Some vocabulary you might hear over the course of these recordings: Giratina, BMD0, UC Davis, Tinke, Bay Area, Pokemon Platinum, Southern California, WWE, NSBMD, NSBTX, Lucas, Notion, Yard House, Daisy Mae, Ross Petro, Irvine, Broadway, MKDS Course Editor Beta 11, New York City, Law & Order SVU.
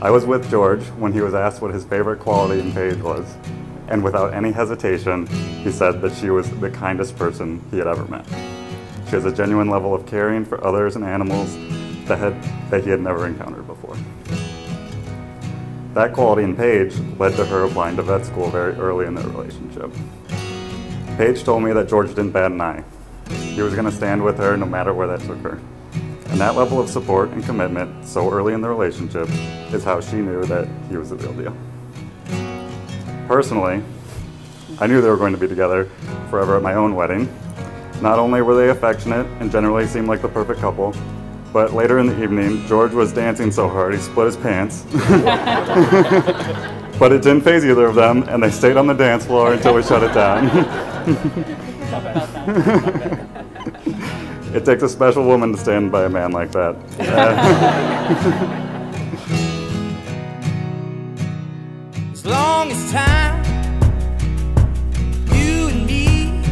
I was with George when he was asked what his favorite quality in Paige was, and without any hesitation, he said that she was the kindest person he had ever met. She has a genuine level of caring for others and animals that he had never encountered before. That quality in Paige led to her applying to vet school very early in their relationship. Paige told me that George didn't bat an eye. He was going to stand with her no matter where that took her. And that level of support and commitment so early in the relationship is how she knew that he was the real deal. Personally, I knew they were going to be together forever at my own wedding. Not only were they affectionate and generally seemed like the perfect couple, but later in the evening, George was dancing so hard he split his pants. But it didn't faze either of them, and they stayed on the dance floor until we shut it down. Talk about that. It takes a special woman to stand by a man like that. As long as time, you and me,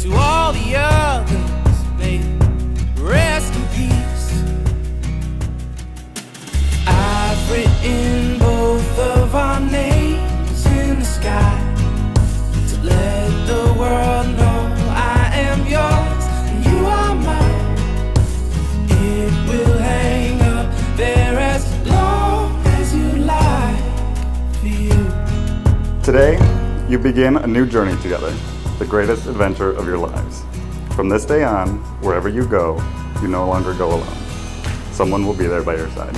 to all the others, may rest in peace. I've written both of our names in the sky to let the world know I am yours. Today, you begin a new journey together, the greatest adventure of your lives. From this day on, wherever you go, you no longer go alone. Someone will be there by your side.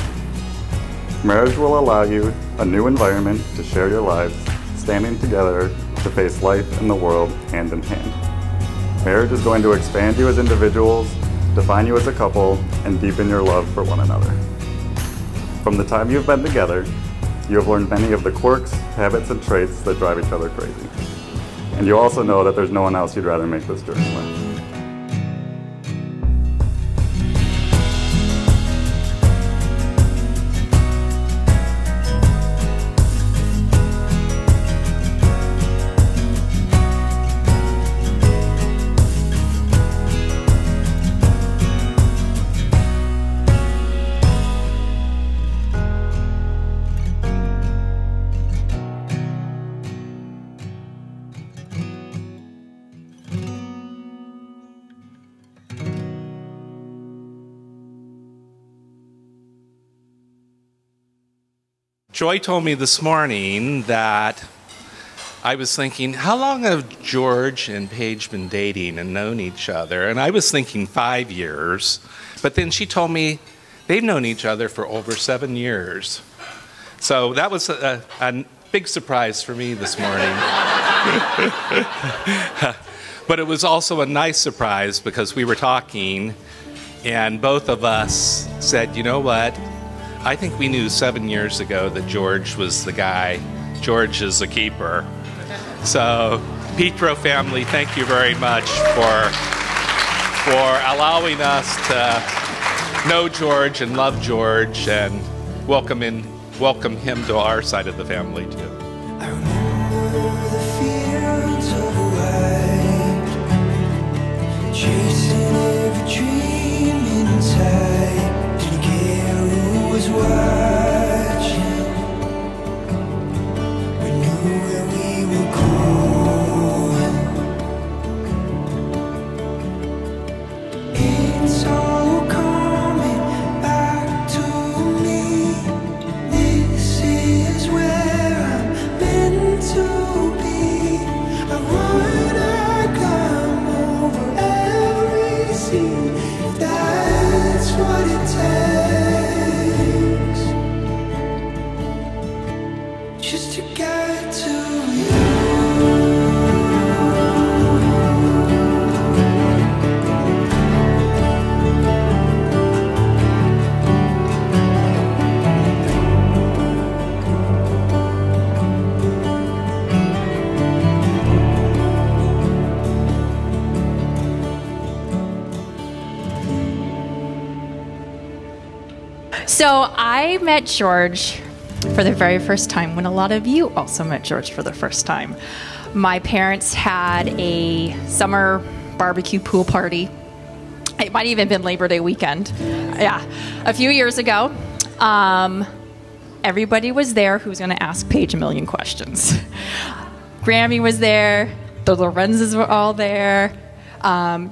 Marriage will allow you a new environment to share your lives, standing together to face life and the world hand in hand. Marriage is going to expand you as individuals, define you as a couple, and deepen your love for one another. From the time you've been together, you have learned many of the quirks, habits, and traits that drive each other crazy. And you also know that there's no one else you'd rather make this journey with. Joy told me this morning that I was thinking, how long have George and Paige been dating and known each other? And I was thinking 5 years, but then she told me they've known each other for over 7 years. So that was a big surprise for me this morning. But it was also a nice surprise because we were talking and both of us said, you know what? I think we knew 7 years ago that George was the guy. George is a keeper. So, Petro family, thank you very much for allowing us to know George and love George and welcome him to our side of the family too. I remember the fields of white, chasing every dream inside. So I met George for the very first time when a lot of you also met George for the first time. My parents had a summer barbecue pool party. It might even have been Labor Day weekend. Yeah, a few years ago. Everybody was there who was going to ask Paige a million questions. Grammy was there. The Lorenzes were all there.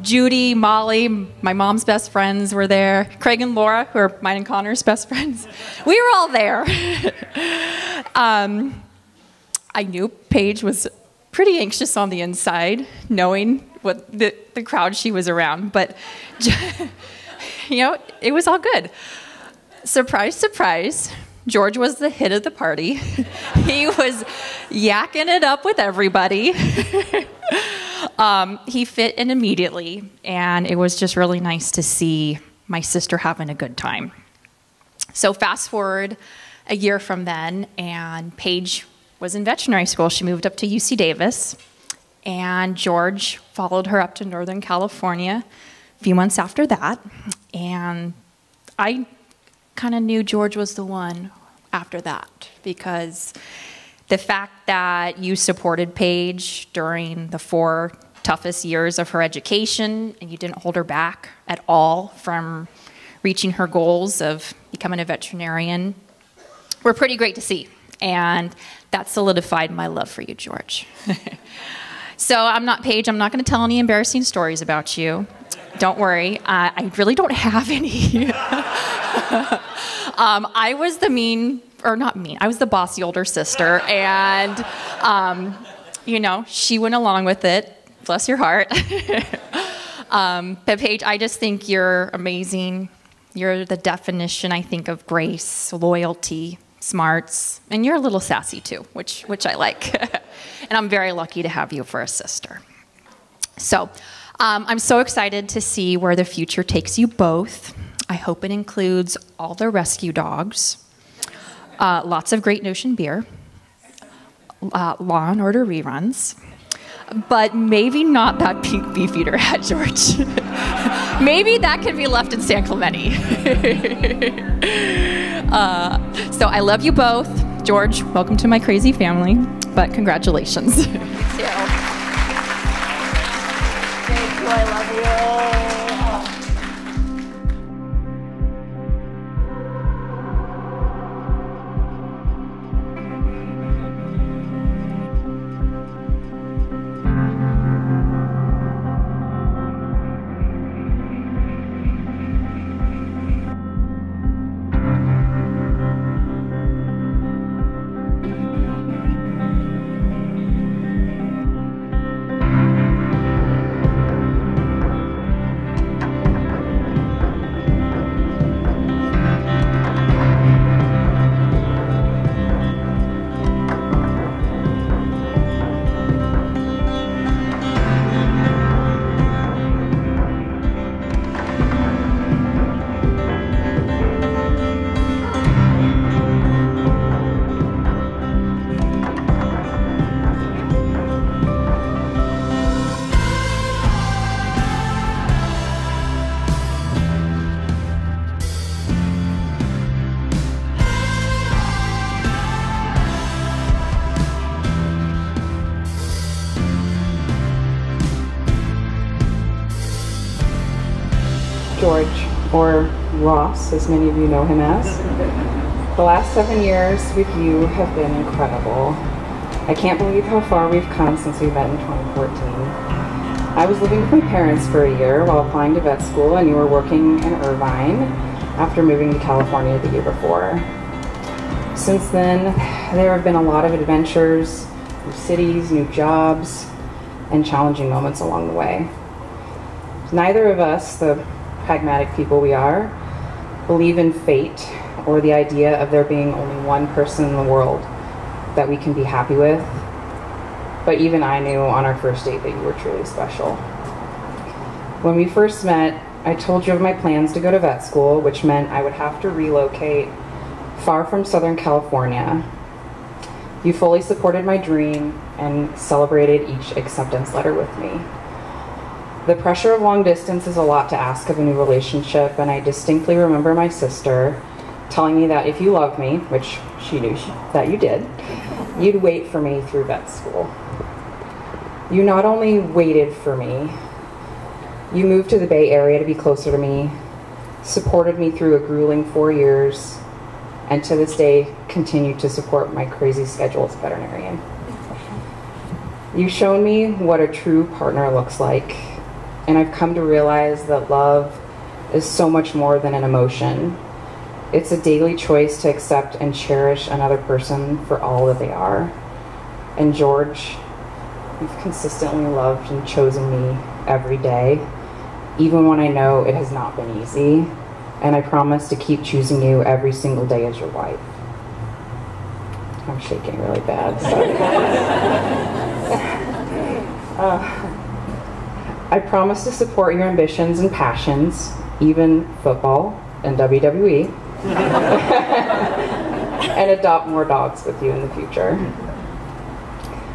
Judy, Molly, my mom's best friends were there. Craig and Laura, who are mine and Connor's best friends. We were all there. I knew Paige was pretty anxious on the inside, knowing what the crowd she was around. But, you know, it was all good. Surprise, surprise. George was the hit of the party. He was yakking it up with everybody. He fit in immediately, and it was just really nice to see my sister having a good time. So fast forward a year from then, and Paige was in veterinary school. She moved up to UC Davis, and George followed her up to Northern California a few months after that, and I kind of knew George was the one after that, because the fact that you supported Paige during the 4 toughest years of her education, and you didn't hold her back at all from reaching her goals of becoming a veterinarian, were pretty great to see. And that solidified my love for you, George. So I'm not Paige. I'm not going to tell any embarrassing stories about you. Don't worry. I really don't have any. I was the I was the bossy older sister. And, you know, she went along with it. Bless your heart. But Paige, I just think you're amazing. You're the definition, I think, of grace, loyalty, smarts, and you're a little sassy too, which I like. And I'm very lucky to have you for a sister. So I'm so excited to see where the future takes you both. I hope it includes all the rescue dogs, lots of great Notion beer, Law & Order reruns, but maybe not that pink beefeater hat, George. Maybe that can be left in San Clemente. So I love you both. George, welcome to my crazy family, but congratulations. You too. Thank you, I love you. As many of you know him as. The last 7 years with you have been incredible. I can't believe how far we've come since we met in 2014. I was living with my parents for a year while applying to vet school, and you were working in Irvine after moving to California the year before. Since then, there have been a lot of adventures, new cities, new jobs, and challenging moments along the way. Neither of us, the pragmatic people we are, believe in fate or the idea of there being only one person in the world that we can be happy with, but even I knew on our first date that you were truly special. When we first met, I told you of my plans to go to vet school, which meant I would have to relocate far from Southern California. You fully supported my dream and celebrated each acceptance letter with me. The pressure of long distance is a lot to ask of a new relationship, and I distinctly remember my sister telling me that if you loved me, which she knew that you did, you'd wait for me through vet school. You not only waited for me, you moved to the Bay Area to be closer to me, supported me through a grueling 4 years, and to this day continue to support my crazy schedule as a veterinarian. You've shown me what a true partner looks like, and I've come to realize that love is so much more than an emotion. It's a daily choice to accept and cherish another person for all that they are. And George, you've consistently loved and chosen me every day, even when I know it has not been easy. And I promise to keep choosing you every single day as your wife. I'm shaking really bad, so. I promise to support your ambitions and passions, even football and WWE, and adopt more dogs with you in the future.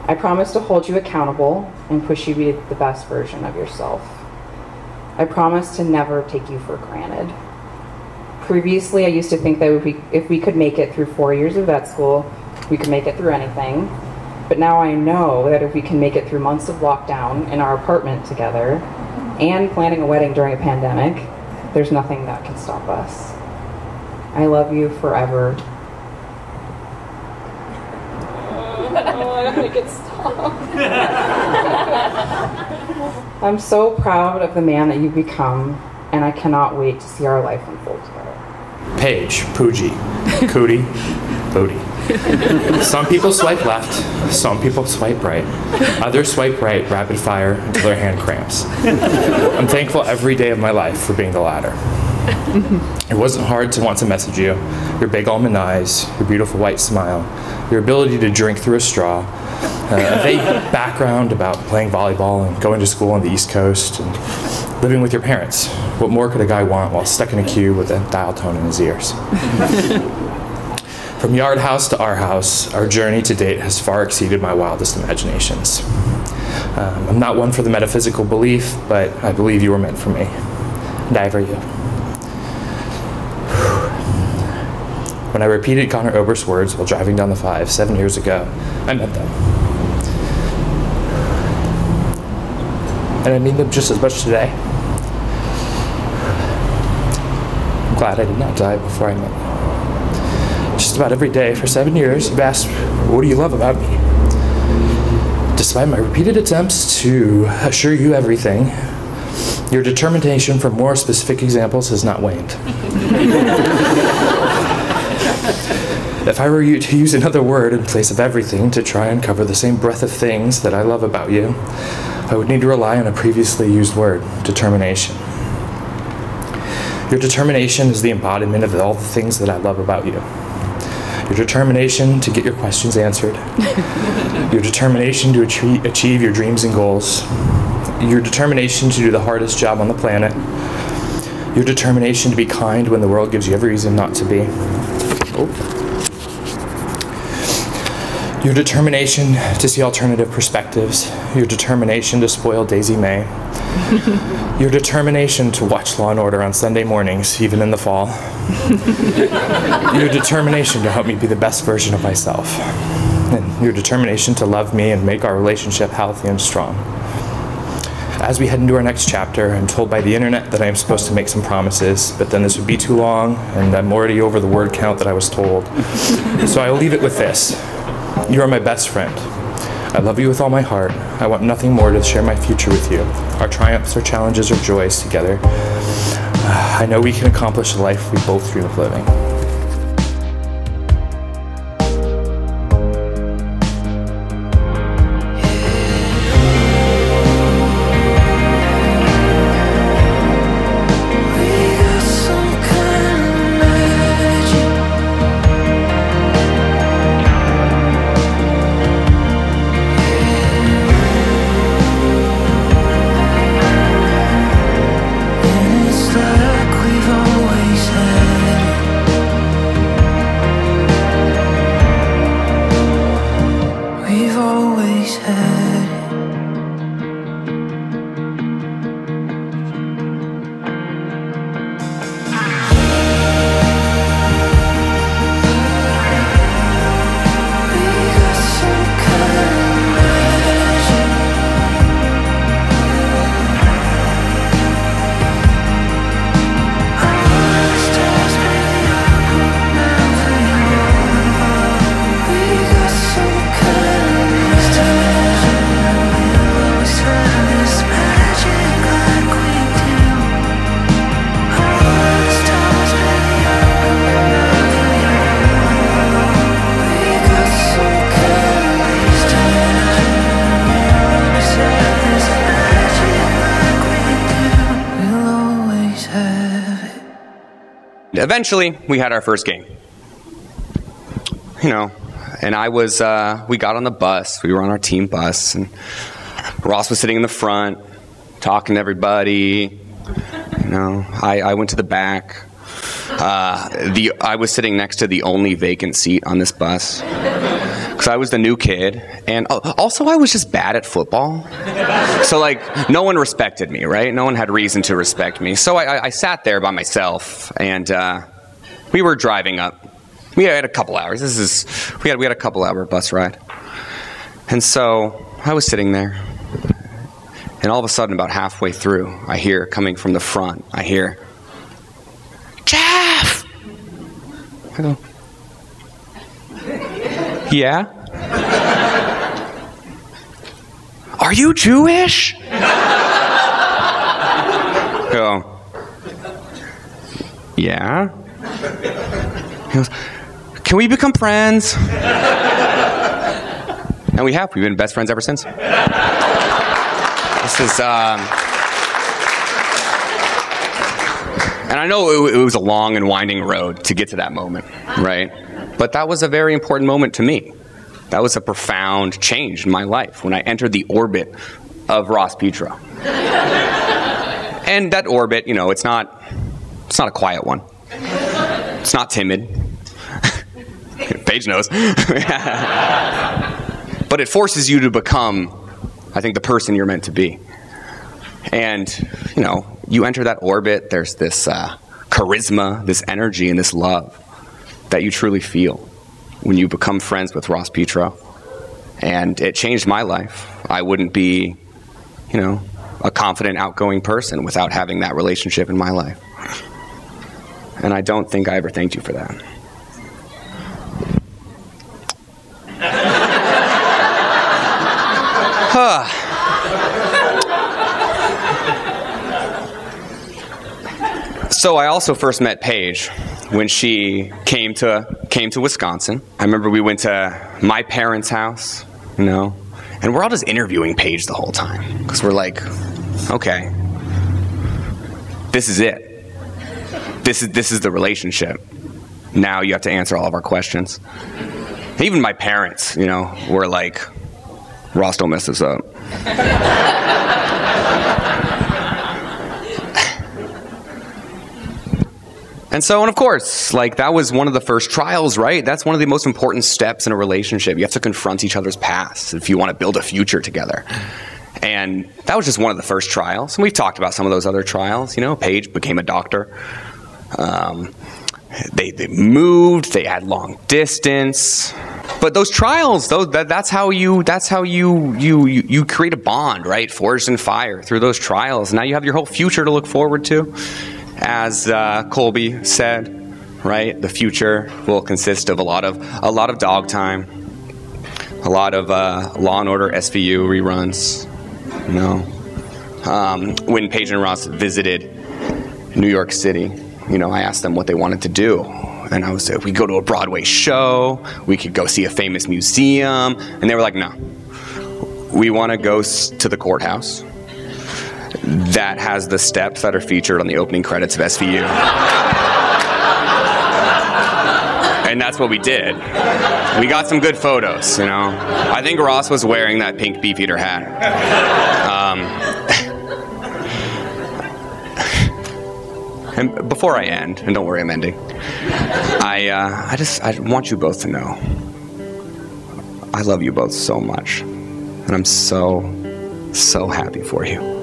I promise to hold you accountable and push you to be the best version of yourself. I promise to never take you for granted. Previously, I used to think that if we could make it through 4 years of vet school, we could make it through anything. But now I know that if we can make it through months of lockdown in our apartment together and planning a wedding during a pandemic, there's nothing that can stop us. I love you forever. Oh, I don't think it's stopped. I'm so proud of the man that you've become, and I cannot wait to see our life unfold together. Paige, Pooji, Cootie, Booty. Some people swipe left, some people swipe right. Others swipe right rapid fire until their hand cramps. I'm thankful every day of my life for being the latter. It wasn't hard to want to message you. Your big almond eyes, your beautiful white smile, your ability to drink through a straw, a vague background about playing volleyball and going to school on the East Coast, and living with your parents. What more could a guy want while stuck in a queue with a dial tone in his ears? From Yard House to our house, our journey to date has far exceeded my wildest imaginations. I'm not one for the metaphysical belief, but I believe you were meant for me. And I for you. When I repeated Connor Oberst's words while driving down the 5 7 years ago, I meant them. And I mean them just as much today. I'm glad I did not die before I met them. Just about every day for 7 years, you've asked, what do you love about me? Despite my repeated attempts to assure you everything, your determination for more specific examples has not waned. If I were you to use another word in place of everything to try and cover the same breadth of things that I love about you, I would need to rely on a previously used word, determination. Your determination is the embodiment of all the things that I love about you. Your determination to get your questions answered, your determination to achieve your dreams and goals, your determination to do the hardest job on the planet, your determination to be kind when the world gives you every reason not to be, your determination to see alternative perspectives, your determination to spoil Daisy Mae, your determination to watch Law & Order on Sunday mornings, even in the fall, your determination to help me be the best version of myself, and your determination to love me and make our relationship healthy and strong. As we head into our next chapter, I'm told by the internet that I am supposed to make some promises, but then this would be too long, and I'm already over the word count that I was told. So I will leave it with this. You are my best friend. I love you with all my heart. I want nothing more to share my future with you. Our triumphs, our challenges, our joys together. I know we can accomplish the life we both dream of living. We've always had eventually, we had our first game. You know, and I was, we got on the bus. We were on our team bus, and Ross was sitting in the front, talking to everybody. You know, I went to the back. I was sitting next to the only vacant seat on this bus, because I was the new kid, and also I was just bad at football. So like, no one respected me, right? No one had reason to respect me. So I sat there by myself, and we were driving up. We had a couple hours. We had a couple hour bus ride, and so I was sitting there, and all of a sudden, about halfway through, I hear coming from the front. I hear, "Jeff!" I go, "Yeah? Are you Jewish?" I go, "Yeah." He goes, "Can we become friends?" And we have. We've been best friends ever since. This is, and I know it was a long and winding road to get to that moment, right? But that was a very important moment to me. That was a profound change in my life when I entered the orbit of Ross Petro. And that orbit, you know, it's not a quiet one. It's not timid. Paige knows. But it forces you to become, I think, the person you're meant to be. And, you know, you enter that orbit, there's this charisma, this energy, and this love that you truly feel when you become friends with Ross Petro. And it changed my life. I wouldn't be, you know, a confident, outgoing person without having that relationship in my life. And I don't think I ever thanked you for that. Huh. So I also first met Paige when she came to Wisconsin. I remember we went to my parents' house, you know, and we're all just interviewing Paige the whole time, because we're like, okay, this is it. This is the relationship. Now you have to answer all of our questions. And even my parents, you know, were like, Ross, don't mess this up. And so, and of course, like, that was one of the first trials, right? That's one of the most important steps in a relationship. You have to confront each other's past if you want to build a future together. And that was just one of the first trials. And we've talked about some of those other trials. You know, Paige became a doctor. They moved. They had long distance. But those trials, though, that's how you create a bond, right? Forged in fire through those trials. Now you have your whole future to look forward to. As Colby said, right, the future will consist of a lot of dog time, a lot of Law and Order SVU reruns. You know, when Paige and Ross visited New York City, you know, I asked them what they wanted to do, and I was, if we go to a Broadway show, we could go see a famous museum, and they were like, no, we want to go to the courthouse that has the steps that are featured on the opening credits of SVU. And that's what we did. We got some good photos, you know. I think Ross was wearing that pink Beefeater hat. And before I end, and don't worry, I'm ending, I want you both to know I love you both so much. And I'm so, so happy for you.